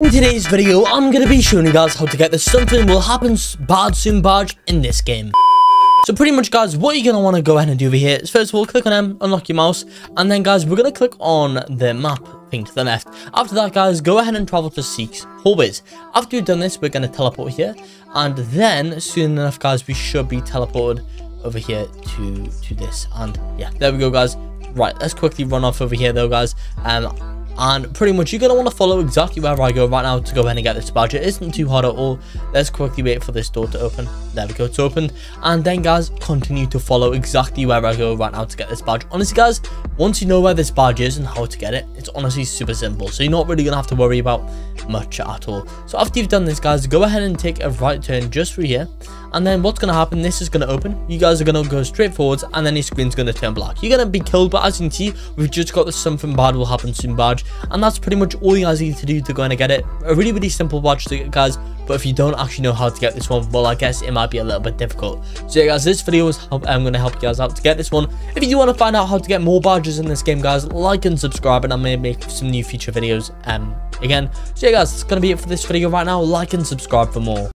In today's video, I'm going to be showing you guys how to get the Something Will Happen Bad Soon badge in this game. So pretty much, guys, what you're going to want to go ahead and do over here is, first of all, click on M, unlock your mouse, and then, guys, we're going to click on the map thing to the left. After that, guys, go ahead and travel to Seek's hallways. After you've done this, we're going to teleport here, and then, soon enough, guys, we should be teleported over here to this, and yeah, there we go, guys. Right, let's quickly run off over here, though, guys, and pretty much you're going to want to follow exactly where I go right now to go ahead and get this badge. It isn't too hard at all. Let's quickly wait for this door to open. There we go, it's opened. And then, guys, continue to follow exactly where I go right now to get this badge. Honestly, guys, once you know where this badge is and how to get it, it's honestly super simple. So you're not really going to have to worry about much at all. So after you've done this, guys, go ahead and take a right turn just through here. And then what's going to happen, this is going to open. You guys are going to go straight forwards, and then your screen's going to turn black. You're going to be killed, but as you can see, we've just got the Something Bad Will Happen Soon badge. And that's pretty much all you guys need to do to go in and get it. A really, really simple badge to get, guys. But if you don't actually know how to get this one, well, I guess it might be a little bit difficult. So, yeah, guys, this video is I'm going to help you guys out to get this one. If you do want to find out how to get more badges in this game, guys, like and subscribe. And I may make some new future videos again. So, yeah, guys, that's going to be it for this video right now. Like and subscribe for more.